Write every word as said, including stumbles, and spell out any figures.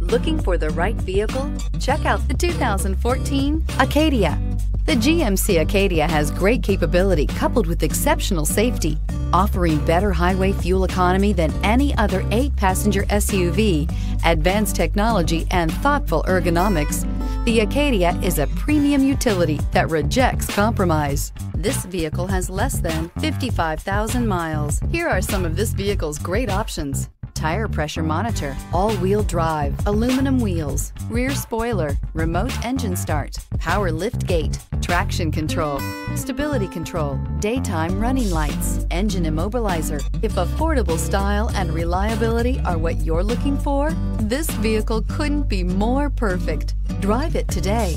Looking for the right vehicle? Check out the two thousand fourteen Acadia. The G M C Acadia has great capability coupled with exceptional safety, offering better highway fuel economy than any other eight passenger S U V, advanced technology, and thoughtful ergonomics. The Acadia is a premium utility that rejects compromise. This vehicle has less than fifty-five thousand miles. Here are some of this vehicle's great options: tire pressure monitor, all-wheel drive, aluminum wheels, rear spoiler, remote engine start, power lift gate, traction control, stability control, daytime running lights, engine immobilizer. If affordable style and reliability are what you're looking for, this vehicle couldn't be more perfect. Drive it today.